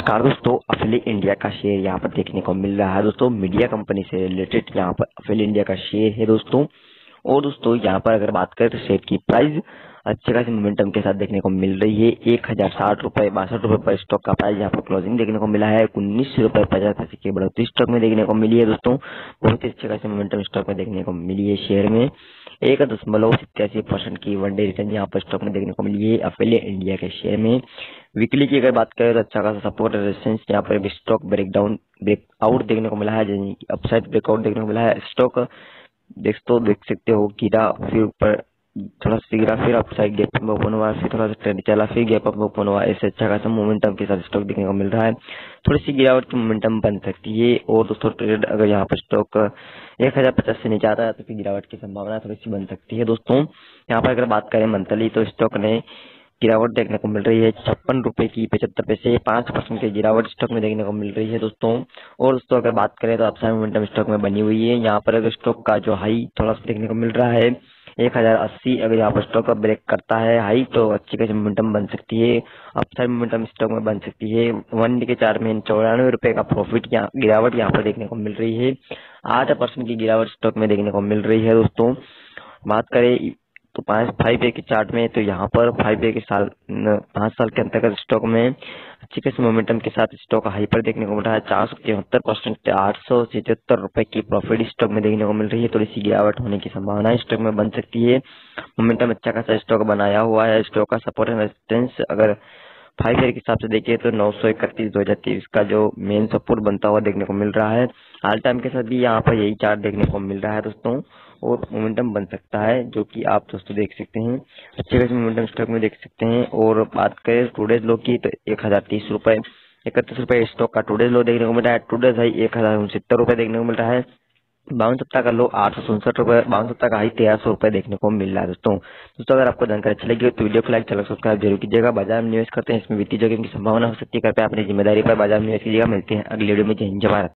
नमस्कार दोस्तों, अफले इंडिया का शेयर यहाँ पर देखने को मिल रहा है। दोस्तों मीडिया कंपनी से रिलेटेड यहाँ पर अफले इंडिया का शेयर है दोस्तों। और दोस्तों यहाँ पर अगर बात करें तो शेयर की प्राइस अच्छे खासी मोमेंटम के साथ देखने को मिल रही है। 1060 रुपये 62 रुपये पर स्टॉक का प्राइस यहाँ पर क्लोजिंग देखने को मिला है। 19.50 रुपये की बढ़ोतरी स्टॉक में देखने को मिली है। दोस्तों बहुत ही अच्छे खासी मोमेंटम स्टॉक में देखने को मिली है। शेयर में 1.87% की वन डे रिटर्न यहाँ पर स्टॉक में देखने को मिली है। अफले इंडिया के शेयर में वीकली की अगर बात करें तो अच्छा खासा सपोर्ट रेजिस्टेंस यहाँ पर स्टॉक ब्रेकआउट देखने को मिला है, यानी अपसाइड ब्रेकआउट देखने को मिला है। स्टॉक देख सकते हो गिरा, फिर ऊपर थोड़ा सा गिरा, फिर अपसाइड गैप में ओपन हुआ, फिर थोड़ा सा ट्रेंड चला, फिर गैप अप में ओपन हुआ। ऐसे अच्छा खासा मोमेंटम के साथ स्टॉक देखने को मिल रहा है। थोड़ी सी गिरावट की मोमेंटम बन सकती है। और दोस्तों ट्रेड अगर यहाँ पर स्टॉक 1050 से नीचे आता है तो फिर गिरावट की संभावना थोड़ी सी बन सकती है। दोस्तों यहाँ पर अगर बात करें मंथली तो स्टॉक ने गिरावट देखने को मिल रही है 56.75 रुपये, 5% की गिरावट स्टॉक में देखने को मिल रही है दोस्तों। और दोस्तों अगर बात करें तो अपसाइड मोमेंटम स्टॉक में बनी हुई है। यहाँ पर अगर स्टॉक का जो हाई थोड़ा सा देखने को मिल रहा है 1080, अगर यहाँ पर स्टॉक का ब्रेक करता है हाई तो अच्छी खासी मोमेंटम बन सकती है, अपसाइड मोमेंटम स्टॉक में बन सकती है। वन डे के 4 महीने 94 रुपये का प्रॉफिट गिरावट यहाँ पर देखने को मिल रही है। 8% की गिरावट स्टॉक में देखने को मिल रही है। दोस्तों बात करें तो 5A के चार्ट में तो यहाँ पर 5A के 5 साल के अंतर्गत स्टॉक में अच्छी खासी मोमेंटम के साथ स्टॉक हाई पर देखने को मिल रहा है। 473%, 877 रुपये की प्रॉफिट स्टॉक में देखने को मिल रही है। थोड़ी सी गिरावट होने की संभावना स्टॉक में बन सकती है। मोमेंटम अच्छा खासा स्टॉक बनाया हुआ है। स्टॉक का सपोर्ट एंड रेजिस्टेंस अगर 5 ईयर के हिसाब से देखिए तो 931/2023 का जो मेन सपोर्ट बनता हुआ देखने को मिल रहा है। ऑल टाइम के साथ भी यहाँ पर यही चार्ट देखने को मिल रहा है दोस्तों। और मोमेंटम बन सकता है जो कि आप दोस्तों देख सकते हैं, अच्छे खासे मोमेंटम स्टॉक में देख सकते हैं। और बात करें टूडेज लो की तो 1030.31 रुपये स्टॉक का टूडेज लो देखने को मिल रहा है। टूडेज हाई 1069 रुपये देखने को मिल रहा है। 52 सप्ताह का लो 867 रुपये, 52 सप्ताह का हाई 1300 रुपये देखने को मिल रहा है दोस्तों। दोस्तों अगर आपको जानकारी अच्छी लगी हो तो वीडियो को लाइक, चैनल सब्सक्राइब जरूर कीजिएगा। बाजार में निवेश करते हैं, इसमें वित्तीय जोखिम की संभावना हो सकती है। कृपया अपनी जिम्मेदारी पर बाजार में निवेश कीजिएगा। मिलते हैं अगले वीडियो में। जय हिंद, जय भारत।